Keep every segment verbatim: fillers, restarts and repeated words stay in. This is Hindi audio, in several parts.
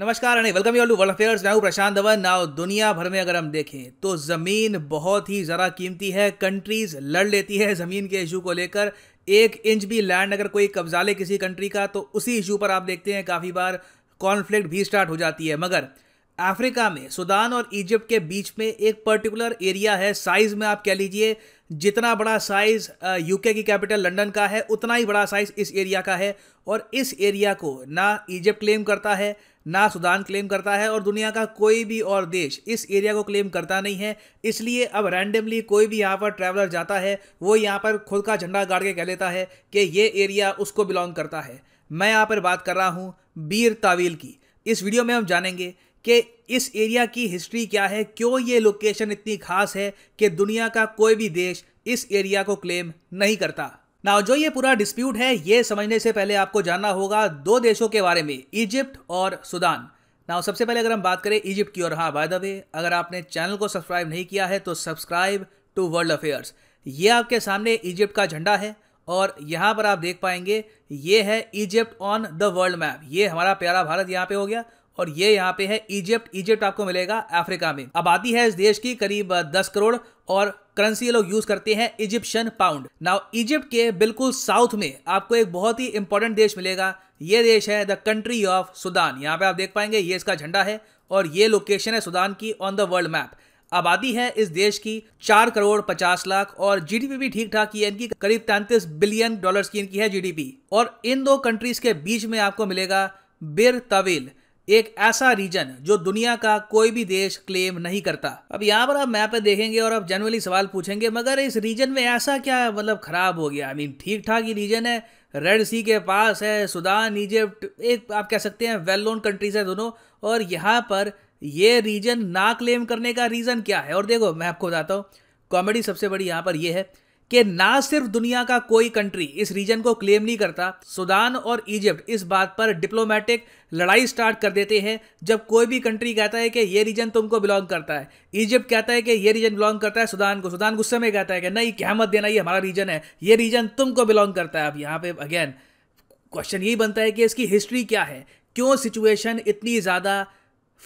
नमस्कार and welcome to world affairs. मैं हूं प्रशांत धवन। नाउ दुनिया भर में अगर हम देखें तो ज़मीन बहुत ही ज़रा कीमती है। कंट्रीज़ लड़ लेती है ज़मीन के इशू को लेकर। एक इंच भी लैंड अगर कोई कब्जा ले किसी कंट्री का तो उसी इशू पर आप देखते हैं काफ़ी बार कॉन्फ्लिक्ट भी स्टार्ट हो जाती है। मगर अफ्रीका में सूडान और इजिप्ट के बीच में एक पर्टिकुलर एरिया है, साइज़ में आप कह लीजिए जितना बड़ा साइज़ यूके की कैपिटल लंदन का है उतना ही बड़ा साइज़ इस एरिया का है। और इस एरिया को ना इजिप्ट क्लेम करता है ना सूडान क्लेम करता है और दुनिया का कोई भी और देश इस एरिया को क्लेम करता नहीं है। इसलिए अब रैंडमली कोई भी यहाँ पर ट्रैवलर जाता है वो यहाँ पर खुद का झंडा गाड़ के कह लेता है कि ये एरिया उसको बिलोंग करता है। मैं यहाँ पर बात कर रहा हूँ बीर तावील की। इस वीडियो में हम जानेंगे कि इस एरिया की हिस्ट्री क्या है, क्यों ये लोकेशन इतनी खास है कि दुनिया का कोई भी देश इस एरिया को क्लेम नहीं करता। नाउ जो ये पूरा डिस्प्यूट है ये समझने से पहले आपको जानना होगा दो देशों के बारे में, इजिप्ट और सूडान। नाउ सबसे पहले अगर हम बात करें इजिप्ट की, और हाँ बाय द वे अगर आपने चैनल को सब्सक्राइब नहीं किया है तो सब्सक्राइब टू वर्ल्ड अफेयर्स। ये आपके सामने इजिप्ट का झंडा है और यहाँ पर आप देख पाएंगे ये है Egypt on the world map. ये हमारा प्यारा भारत यहाँ पे हो गया और ये यहाँ पे है इजिप्ट। इजिप्ट आपको मिलेगा अफ्रीका में। आबादी है इस देश की करीब दस करोड़ और करेंसी लोग यूज करते हैं इजिप्शियन पाउंड। नाउ इजिप्ट के बिल्कुल साउथ में आपको एक बहुत ही इंपॉर्टेंट देश मिलेगा, ये देश है द कंट्री ऑफ सूडान। यहाँ पे आप देख पाएंगे ये इसका झंडा है और ये लोकेशन है सूडान की ऑन द वर्ल्ड मैप। आबादी है इस देश की चार करोड़ पचास लाख और जीडीपी भी ठीक ठाक ही है इनकी, करीब तैंतीस बिलियन डॉलर्स की इनकी है जीडीपी। और इन दो कंट्रीज के बीच में आपको मिलेगा बिर तवील, एक ऐसा रीजन जो दुनिया का कोई भी देश क्लेम नहीं करता। अब यहाँ पर आप मैप पे देखेंगे और आप जनरली सवाल पूछेंगे मगर इस रीजन में ऐसा क्या मतलब खराब हो गया। आई मीन ठीक ठाक ही रीजन है, रेड सी के पास है, सूडान इजिप्ट एक आप कह सकते हैं वेल नोन कंट्रीज है दोनों, और यहाँ पर ये रीजन ना क्लेम करने का रीज़न क्या है। और देखो मैं आपको बताता हूँ, कॉमेडी सबसे बड़ी यहाँ पर यह है कि ना सिर्फ दुनिया का कोई कंट्री इस रीजन को क्लेम नहीं करता, सूडान और इजिप्ट इस बात पर डिप्लोमेटिक लड़ाई स्टार्ट कर देते हैं। जब कोई भी कंट्री कहता है कि ये रीजन तुमको बिलोंग करता है, इजिप्ट कहता है कि ये रीजन बिलोंग करता है सूडान को, सूडान गुस्से में कहता है कि नहीं क्या मत देना, ये हमारा रीजन है, ये रीजन तुमको बिलोंग करता है। अब यहाँ पे अगेन क्वेश्चन यही बनता है कि इसकी हिस्ट्री क्या है, क्यों सिचुएशन इतनी ज़्यादा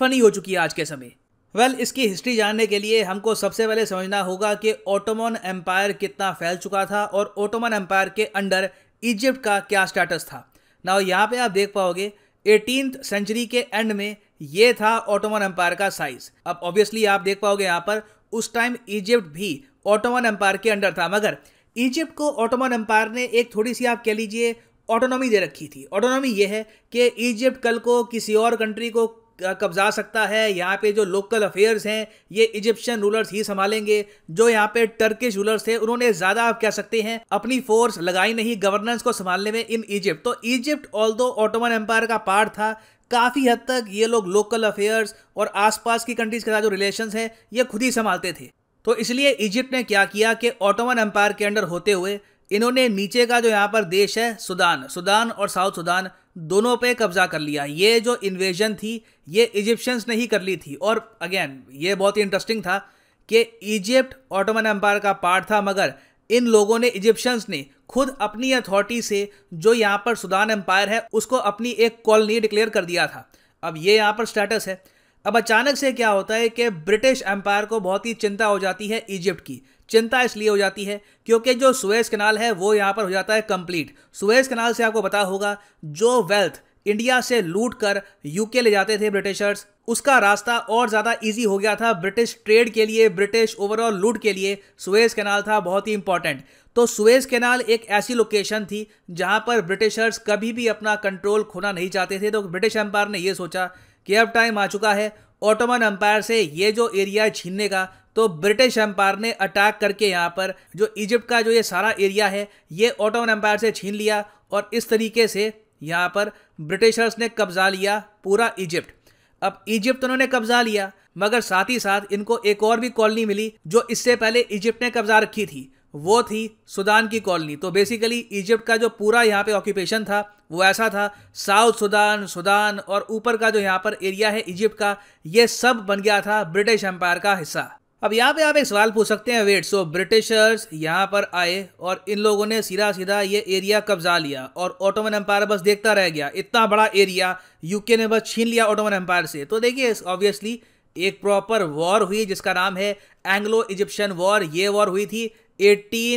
फनी हो चुकी है आज के समय। वेल well, इसकी हिस्ट्री जानने के लिए हमको सबसे पहले समझना होगा कि ओटोमन एम्पायर कितना फैल चुका था और ओटोमन एम्पायर के अंडर इजिप्ट का क्या स्टेटस था। ना यहाँ पे आप देख पाओगे एटीन्थ सेंचुरी के एंड में ये था ओटोमन एम्पायर का साइज। अब ऑब्वियसली आप देख पाओगे यहाँ पर उस टाइम इजिप्ट भी ओटोमन एम्पायर के अंडर था, मगर इजिप्ट को ओटोमन एम्पायर ने एक थोड़ी सी आप कह लीजिए ऑटोनॉमी दे रखी थी। ऑटोनॉमी ये है कि इजिप्ट कल को किसी और कंट्री को कब्जा सकता है, यहाँ पे जो लोकल अफेयर्स हैं ये इजिप्शियन रूलर्स ही संभालेंगे। जो यहाँ पे टर्किश रूलर्स थे उन्होंने ज़्यादा आप कह सकते हैं अपनी फोर्स लगाई नहीं गवर्नेंस को संभालने में इन इजिप्ट। तो इजिप्ट ऑल्दो ओटोमन एम्पायर का पार्ट था, काफ़ी हद तक ये लोग लोकल अफेयर्स और आसपास की कंट्रीज़ के साथ जो रिलेशंस हैं ये खुद ही संभालते थे। तो इसलिए इजिप्ट ने क्या किया कि ओटोमन एम्पायर के अंडर होते हुए इन्होंने नीचे का जो यहाँ पर देश है सूडान, सूडान और साउथ सूडान दोनों पे कब्जा कर लिया। ये जो इन्वेजन थी ये इजिप्शियंस ने ही कर ली थी। और अगेन ये बहुत ही इंटरेस्टिंग था कि इजिप्ट ओटोमन एम्पायर का पार्ट था मगर इन लोगों ने इजिप्शियंस ने खुद अपनी अथॉरिटी से जो यहाँ पर सूडान एम्पायर है उसको अपनी एक कॉलोनी डिक्लेयर कर दिया था। अब ये यहाँ पर स्टेटस है। अब अचानक से क्या होता है कि ब्रिटिश एम्पायर को बहुत ही चिंता हो जाती है इजिप्ट की। चिंता इसलिए हो जाती है क्योंकि जो सुएज कैनाल है वो यहाँ पर हो जाता है कंप्लीट। सुएज कैनाल से आपको पता होगा जो वेल्थ इंडिया से लूट कर यूके ले जाते थे ब्रिटिशर्स, उसका रास्ता और ज़्यादा इजी हो गया था ब्रिटिश ट्रेड के लिए, ब्रिटिश ओवरऑल लूट के लिए सुएज कैनाल था बहुत ही इंपॉर्टेंट। तो सुएज कैनाल एक ऐसी लोकेशन थी जहाँ पर ब्रिटिशर्स कभी भी अपना कंट्रोल खोना नहीं चाहते थे। तो ब्रिटिश एम्पायर ने यह सोचा कि अब टाइम आ चुका है ओटोमन एम्पायर से ये जो एरिया छीनने का, तो ब्रिटिश एम्पायर ने अटैक करके यहाँ पर जो इजिप्ट का जो ये सारा एरिया है ये ओटोमन एम्पायर से छीन लिया और इस तरीके से यहाँ पर ब्रिटिशर्स ने कब्जा लिया पूरा इजिप्ट। अब इजिप्ट उन्होंने कब्जा लिया मगर साथ ही साथ इनको एक और भी कॉलोनी मिली जो इससे पहले इजिप्ट ने कब्जा रखी थी, वो थी सूडान की कॉलोनी। तो बेसिकली इजिप्ट का जो पूरा यहाँ पे ऑक्यूपेशन था वो ऐसा था, साउथ सूडान, सूडान और ऊपर का जो यहाँ पर एरिया है इजिप्ट का ये सब बन गया था ब्रिटिश एम्पायर का हिस्सा। अब यहाँ पे आप एक सवाल पूछ सकते हैं, वेट, सो ब्रिटिशर्स यहाँ पर आए और इन लोगों ने सीधा सीधा ये एरिया कब्जा लिया और ऑटोमन एम्पायर बस देखता रह गया, इतना बड़ा एरिया यूके ने बस छीन लिया ऑटोमन एम्पायर से। तो देखिए ऑब्वियसली एक प्रॉपर वॉर हुई जिसका नाम है एंग्लो इजिप्शियन वॉर। ये वॉर हुई थी अठारह सौ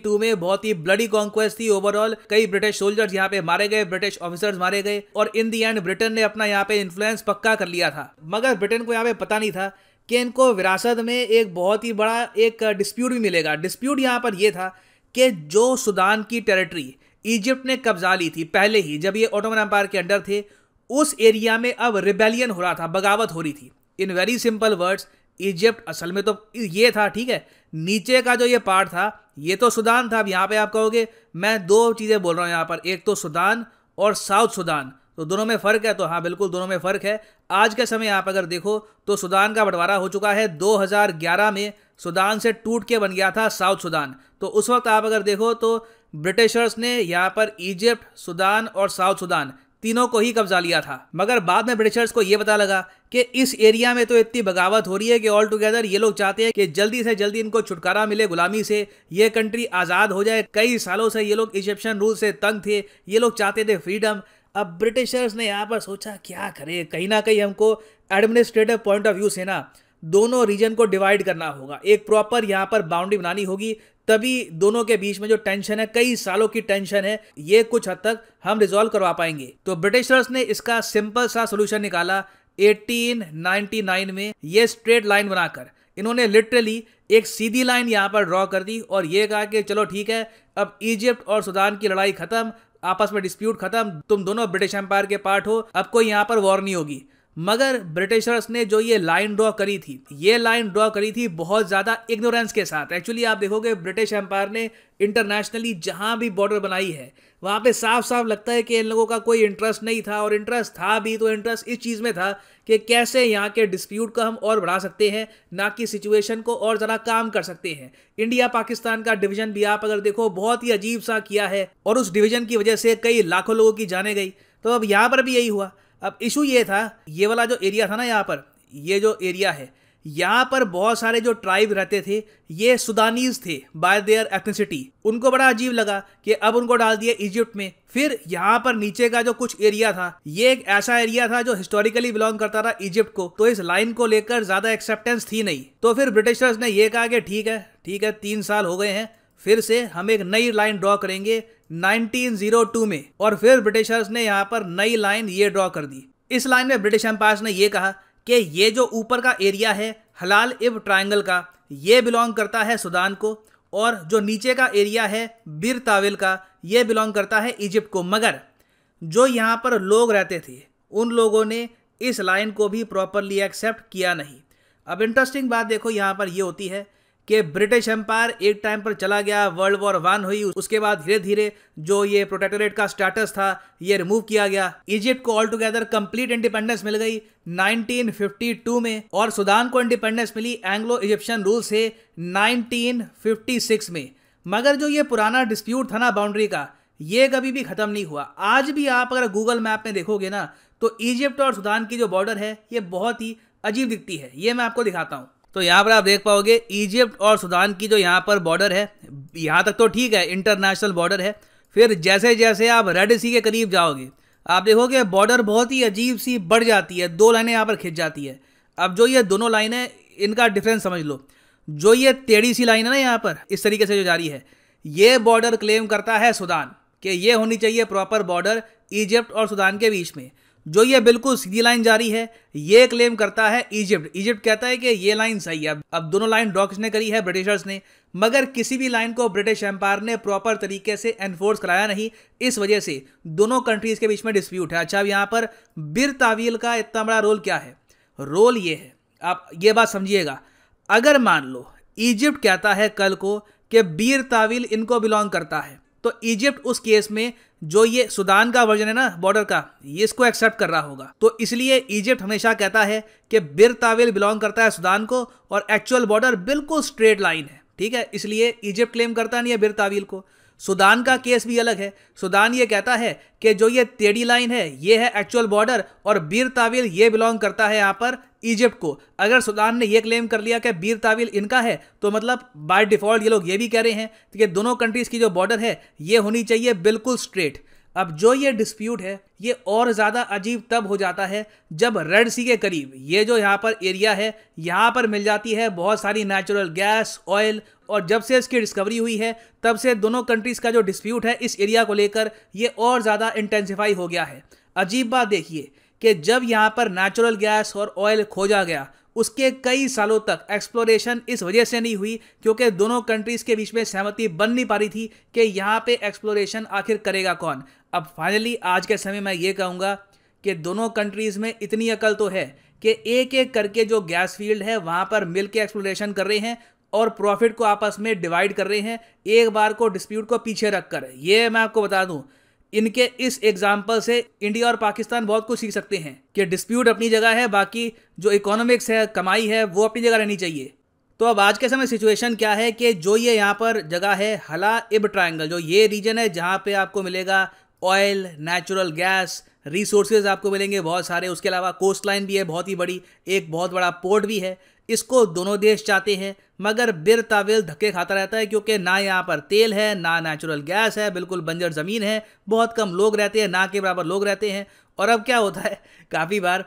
बयासी में, बहुत ही ब्लडी कॉन्क्वेस्ट थी ओवरऑल। कई ब्रिटिश सोल्जर्स यहाँ पे मारे गए, ब्रिटिश ऑफिसर्स मारे गए और इन दी एंड ब्रिटेन ने अपना यहाँ पे इन्फ्लुएंस पक्का कर लिया था। मगर ब्रिटेन को यहाँ पे पता नहीं था कि इनको विरासत में एक बहुत ही बड़ा एक डिस्प्यूट भी मिलेगा। डिस्प्यूट यहाँ पर यह था कि जो सूडान की टेरिटरी इजिप्ट ने कब्जा ली थी पहले ही, जब ये ऑटोमन एम्पायर के अंडर थे, उस एरिया में अब रिबेलियन हो रहा था, बगावत हो रही थी। In very simple words, Egypt असल में तो ये था, ठीक है, नीचे का जो ये पार्ट था ये तो सूडान था। अब यहाँ पे आप कहोगे, मैं दो चीज़ें बोल रहा हूँ यहाँ पर, एक तो सूडान और साउथ सूडान, तो दोनों में फ़र्क है। तो हाँ बिल्कुल दोनों में फ़र्क है। आज के समय आप अगर देखो तो सूडान का बंटवारा हो चुका है, दो हज़ार ग्यारह में सूडान से टूट के बन गया था साउथ सूडान। तो उस वक्त आप अगर देखो तो ब्रिटिशर्स ने यहाँ पर इजिप्ट, सूडान और साउथ सूडान तीनों को ही कब्जा लिया था। मगर बाद में ब्रिटिशर्स को ये पता लगा कि इस एरिया में तो इतनी बगावत हो रही है कि ऑल टुगेदर ये लोग चाहते हैं कि जल्दी से जल्दी इनको छुटकारा मिले गुलामी से, ये कंट्री आज़ाद हो जाए। कई सालों से ये लोग इजिप्शियन रूल से तंग थे, ये लोग चाहते थे फ्रीडम। अब ब्रिटिशर्स ने यहाँ पर सोचा क्या करें, कहीं ना कहीं हमको एडमिनिस्ट्रेटिव पॉइंट ऑफ व्यू से ना दोनों रीजन को डिवाइड करना होगा, एक प्रॉपर यहाँ पर बाउंड्री बनानी होगी, तभी दोनों के बीच में जो टेंशन है, कई सालों की टेंशन है, ये कुछ हद तक हम रिजॉल्व करवा पाएंगे। तो ब्रिटिशर्स ने इसका सिंपल सा सोल्यूशन निकाला अठारह सौ निन्यानवे में, ये स्ट्रेट लाइन बनाकर इन्होंने लिटरली एक सीधी लाइन यहाँ पर ड्रॉ कर दी और ये कहा कि चलो ठीक है, अब इजिप्ट और सूडान की लड़ाई खत्म, आपस में डिस्प्यूट खत्म, तुम दोनों ब्रिटिश एम्पायर के पार्ट हो, अब कोई यहाँ पर वॉर नहीं होगी। मगर ब्रिटिशर्स ने जो ये लाइन ड्रॉ करी थी, ये लाइन ड्रॉ करी थी बहुत ज़्यादा इग्नोरेंस के साथ। एक्चुअली आप देखोगे ब्रिटिश एम्पायर ने इंटरनेशनली जहाँ भी बॉर्डर बनाई है वहाँ पे साफ साफ लगता है कि इन लोगों का कोई इंटरेस्ट नहीं था, और इंटरेस्ट था भी तो इंटरेस्ट इस चीज़ में था कि कैसे यहाँ के डिस्प्यूट को हम और बढ़ा सकते हैं, ना कि सिचुएशन को और ज़रा काम कर सकते हैं। इंडिया पाकिस्तान का डिवीज़न भी आप अगर देखो बहुत ही अजीब सा किया है और उस डिवीज़न की वजह से कई लाखों लोगों की जाने गई। तो अब यहाँ पर भी यही हुआ। अब इशू ये था, ये वाला जो एरिया था ना यहाँ पर, ये जो एरिया है यहाँ पर बहुत सारे जो ट्राइब रहते थे ये सूडानीज थे बाय देयर एथनिसिटी। उनको बड़ा अजीब लगा कि अब उनको डाल दिया इजिप्ट में। फिर यहाँ पर नीचे का जो कुछ एरिया था ये एक ऐसा एरिया था जो हिस्टोरिकली बिलोंग करता था इजिप्ट को, तो इस लाइन को लेकर ज़्यादा एक्सेप्टेंस थी नहीं। तो फिर ब्रिटिशर्स ने यह कहा कि ठीक है ठीक है, तीन साल हो गए हैं, फिर से हम एक नई लाइन ड्रॉ करेंगे उन्नीस सौ दो में। और फिर ब्रिटिशर्स ने यहाँ पर नई लाइन ये ड्रॉ कर दी। इस लाइन में ब्रिटिश एम्पायर ने ये कहा कि ये जो ऊपर का एरिया है हलाइब ट्रायंगल का, ये बिलोंग करता है सूडान को, और जो नीचे का एरिया है बिर ताविल का, ये बिलोंग करता है इजिप्ट को। मगर जो यहाँ पर लोग रहते थे उन लोगों ने इस लाइन को भी प्रॉपरली एक्सेप्ट किया नहीं। अब इंटरेस्टिंग बात देखो यहाँ पर ये होती है कि ब्रिटिश एम्पायर एक टाइम पर चला गया, वर्ल्ड वॉर वन हुई, उसके बाद धीरे धीरे जो ये प्रोटेक्टोरेट का स्टेटस था ये रिमूव किया गया। इजिप्ट को ऑल टुगेदर कंप्लीट इंडिपेंडेंस मिल गई उन्नीस सौ बावन में, और सूडान को इंडिपेंडेंस मिली एंग्लो इजिप्शियन रूल से उन्नीस सौ छप्पन में। मगर जो ये पुराना डिस्प्यूट था ना बाउंड्री का, ये कभी भी ख़त्म नहीं हुआ। आज भी आप अगर गूगल मैप में देखोगे ना तो इजिप्ट और सूडान की जो बॉर्डर है ये बहुत ही अजीब दिखती है। ये मैं आपको दिखाता हूँ। तो यहाँ पर आप देख पाओगे इजिप्ट और सूडान की जो यहाँ पर बॉर्डर है, यहाँ तक तो ठीक है इंटरनेशनल बॉर्डर है, फिर जैसे जैसे आप रेड सी के करीब जाओगे आप देखोगे बॉर्डर बहुत ही अजीब सी बढ़ जाती है, दो लाइनें यहाँ पर खिंच जाती है। अब जो ये दोनों लाइनें, इनका डिफरेंस समझ लो। जो ये टेढ़ी सी लाइन है ना यहाँ पर इस तरीके से जो जारी है, ये बॉर्डर क्लेम करता है सूडान कि ये होनी चाहिए प्रॉपर बॉर्डर इजिप्ट और सूडान के बीच में। जो ये बिल्कुल सीधी लाइन जारी है ये क्लेम करता है इजिप्ट। इजिप्ट कहता है कि ये लाइन सही है। अब दोनों लाइन ड्रॉ किसने करी है? ब्रिटिशर्स ने। मगर किसी भी लाइन को ब्रिटिश एम्पायर ने प्रॉपर तरीके से एनफोर्स कराया नहीं, इस वजह से दोनों कंट्रीज के बीच में डिस्प्यूट है। अच्छा, अब यहाँ पर बिर तावील का इतना बड़ा रोल क्या है? रोल ये है, आप ये बात समझिएगा, अगर मान लो इजिप्ट कहता है कल को कि बिर तावील इनको बिलोंग करता है, तो इजिप्ट उस केस में जो ये सूडान का वर्जन है ना बॉर्डर का, ये इसको एक्सेप्ट कर रहा होगा। तो इसलिए इजिप्ट हमेशा कहता है कि बिर ताविल बिलोंग करता है सूडान को और एक्चुअल बॉर्डर बिल्कुल स्ट्रेट लाइन है, ठीक है, इसलिए इजिप्ट क्लेम करता नहीं है बिर ताविल को। सूडान का केस भी अलग है। सूडान ये कहता है कि जो ये टेढ़ी लाइन है ये है एक्चुअल बॉर्डर और बीर तावील ये बिलोंग करता है यहाँ पर इजिप्ट को। अगर सूडान ने ये क्लेम कर लिया कि बीर तावील इनका है तो मतलब बाय डिफ़ॉल्ट ये लोग ये भी कह रहे हैं कि दोनों कंट्रीज़ की जो बॉर्डर है ये होनी चाहिए बिल्कुल स्ट्रेट। अब जो ये डिस्प्यूट है ये और ज़्यादा अजीब तब हो जाता है जब रेड सी के करीब ये जो यहाँ पर एरिया है यहाँ पर मिल जाती है बहुत सारी नेचुरल गैस, ऑयल, और जब से इसकी डिस्कवरी हुई है तब से दोनों कंट्रीज़ का जो डिस्प्यूट है इस एरिया को लेकर ये और ज़्यादा इंटेंसिफाई हो गया है। अजीब बात देखिए कि जब यहाँ पर नेचुरल गैस और ऑयल खोजा गया उसके कई सालों तक एक्सप्लोरेशन इस वजह से नहीं हुई क्योंकि दोनों कंट्रीज़ के बीच में सहमति बन नहीं पा रही थी कि यहाँ पे एक्सप्लोरेशन आखिर करेगा कौन। अब फाइनली आज के समय मैं ये कहूँगा कि दोनों कंट्रीज़ में इतनी अकल तो है कि एक एक करके जो गैस फील्ड है वहाँ पर मिल के एक्सप्लोरेशन कर रहे हैं और प्रॉफिट को आपस में डिवाइड कर रहे हैं एक बार को डिस्प्यूट को पीछे रख कर। ये मैं आपको बता दूँ इनके इस एग्जाम्पल से इंडिया और पाकिस्तान बहुत कुछ सीख सकते हैं कि डिस्प्यूट अपनी जगह है, बाकी जो इकोनॉमिक्स है, कमाई है, वो अपनी जगह रहनी चाहिए। तो अब आज के समय सिचुएशन क्या है कि जो ये यहाँ पर जगह है हलाइब ट्रायंगल, जो ये रीजन है जहाँ पे आपको मिलेगा ऑयल, नेचुरल गैस, रिसोर्सेज आपको मिलेंगे बहुत सारे, उसके अलावा कोस्ट लाइन भी है बहुत ही बड़ी, एक बहुत बड़ा पोर्ट भी है। इसको दोनों देश चाहते हैं मगर बिर तावील धक्के खाता रहता है क्योंकि ना यहाँ पर तेल है, ना नेचुरल गैस है, बिल्कुल बंजर ज़मीन है, बहुत कम लोग रहते हैं, ना के बराबर लोग रहते हैं। और अब क्या होता है काफ़ी बार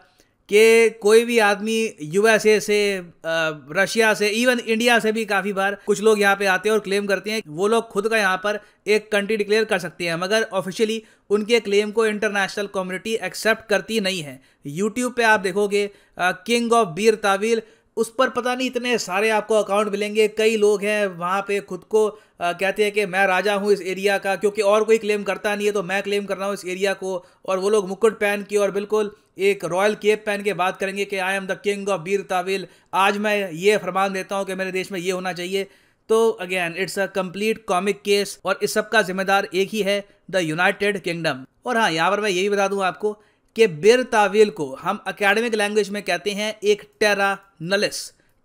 कि कोई भी आदमी यूएसए से, रशिया से, इवन इंडिया से भी काफ़ी बार कुछ लोग यहाँ पे आते हैं और क्लेम करते हैं वो लोग खुद का यहाँ पर एक कंट्री डिक्लेयर कर सकते हैं मगर ऑफिशियली उनके क्लेम को इंटरनेशनल कम्युनिटी एक्सेप्ट करती नहीं है। यूट्यूब पे आप देखोगे किंग ऑफ बीर तावील, उस पर पता नहीं इतने सारे आपको अकाउंट मिलेंगे, कई लोग हैं वहाँ पे खुद को आ, कहते हैं कि मैं राजा हूँ इस एरिया का क्योंकि और कोई क्लेम करता नहीं है तो मैं क्लेम कर रहा हूँ इस एरिया को, और वो लोग मुकुट पहन के और बिल्कुल एक रॉयल केप पहन के बात करेंगे कि I am the king of Bir Tawil, आज मैं ये फरमान देता हूँ कि मेरे देश में ये होना चाहिए। तो again it's a complete comic case और इस सब का जिम्मेदार एक ही है, द यूनाइटेड किंगडम। और हाँ, यहाँ पर मैं यही बता दूँ आपको कि बीर तावील को हम एकेडमिक लैंग्वेज में कहते हैं एक टेरा नलिस।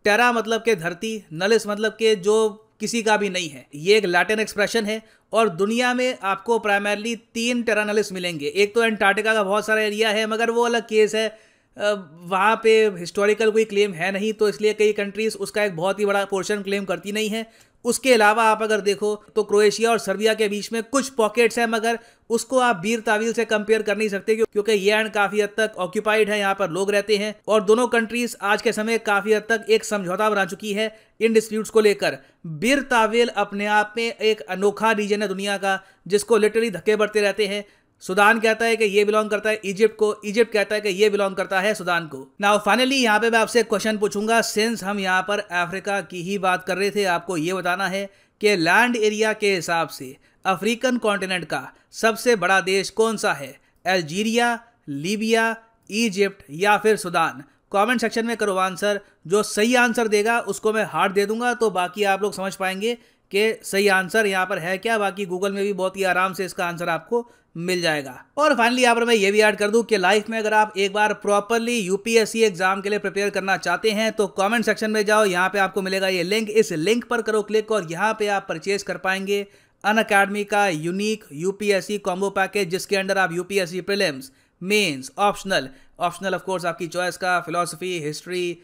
टेरा मतलब के धरती, नलिस मतलब के जो किसी का भी नहीं है। ये एक लैटिन एक्सप्रेशन है और दुनिया में आपको प्राइमरली तीन टेरा नलिस मिलेंगे। एक तो एंटार्क्टिका का बहुत सारा एरिया है मगर वो अलग केस है, वहाँ पे हिस्टोरिकल कोई क्लेम है नहीं तो इसलिए कई कंट्रीज़ उसका एक बहुत ही बड़ा पोर्शन क्लेम करती नहीं है। उसके अलावा आप अगर देखो तो क्रोएशिया और सर्बिया के बीच में कुछ पॉकेट्स हैं मगर उसको आप बीर तावील से कंपेयर कर नहीं सकते क्योंकि ये एंड काफ़ी हद तक ऑक्यूपाइड है, यहाँ पर लोग रहते हैं और दोनों कंट्रीज़ आज के समय काफ़ी हद तक एक समझौता बना चुकी है इन डिस्प्यूट्स को लेकर। बीर तावील अपने आप में एक अनोखा रीजन है दुनिया का जिसको लिटरली धक्के बढ़ते रहते हैं। सूडान कहता है कि ये बिलोंग करता है इजिप्ट को, इजिप्ट कहता है कि ये बिलोंग करता है सूडान को। नाउ फाइनली यहाँ पे मैं आपसे क्वेश्चन पूछूंगा, सिंस हम यहाँ पर अफ्रीका की ही बात कर रहे थे, आपको ये बताना है कि लैंड एरिया के हिसाब से अफ्रीकन कॉन्टिनेंट का सबसे बड़ा देश कौन सा है? अल्जीरिया, लीबिया, इजिप्ट या फिर सूडान? कमेंट सेक्शन में करो आंसर। जो सही आंसर देगा उसको मैं हार्ट दे दूंगा तो बाकी आप लोग समझ पाएंगे कि सही आंसर यहाँ पर है क्या। बाकी गूगल में भी बहुत ही आराम से इसका आंसर आपको मिल जाएगा। और फाइनली यहाँ पर मैं ये भी ऐड कर दूँ कि लाइफ में अगर आप एक बार प्रॉपरली यूपीएससी एग्जाम के लिए प्रिपेयर करना चाहते हैं तो कमेंट सेक्शन में जाओ, यहाँ पे आपको मिलेगा ये लिंक, इस लिंक पर करो क्लिक और यहाँ पे आप परचेज कर पाएंगे अन अकेडमी का यूनिक यूपीएससी कॉम्बो पैकेज जिसके अंडर आप UPSC prelims, mains, optional optional of course आपकी चॉइस का, फिलॉसफी, हिस्ट्री,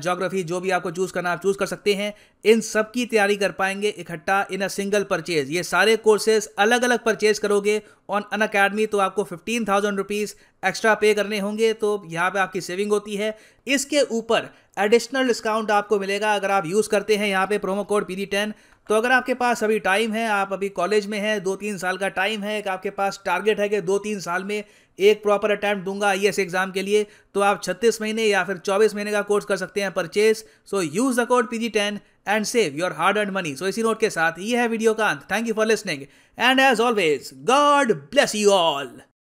ज्योग्राफी, जो भी आपको चूज़ करना आप चूज़ कर सकते हैं, इन सब की तैयारी कर पाएंगे इकट्ठा इन अ सिंगल परचेज। ये सारे कोर्सेज अलग अलग परचेज करोगे ऑन अन अकेडमी तो आपको फिफ्टीन थाउजेंड रुपीज़ एक्स्ट्रा पे करने होंगे, तो यहाँ पे आपकी सेविंग होती है। इसके ऊपर एडिशनल डिस्काउंट आपको मिलेगा अगर आप यूज़ करते हैं यहाँ पे promo code P D ten. तो अगर आपके पास अभी टाइम है, आप अभी कॉलेज में हैं, दो तीन साल का टाइम है, एक आपके पास टारगेट है कि दो तीन साल में एक प्रॉपर अटैम्प्ट दूंगा आईएएस एग्जाम के लिए, तो आप छत्तीस महीने या फिर चौबीस महीने का कोर्स कर सकते हैं purchase. So use the code P G ten and save your hard earn money. So इसी नोट के साथ ये है वीडियो का अंत। Thank you for listening and as always God bless you all.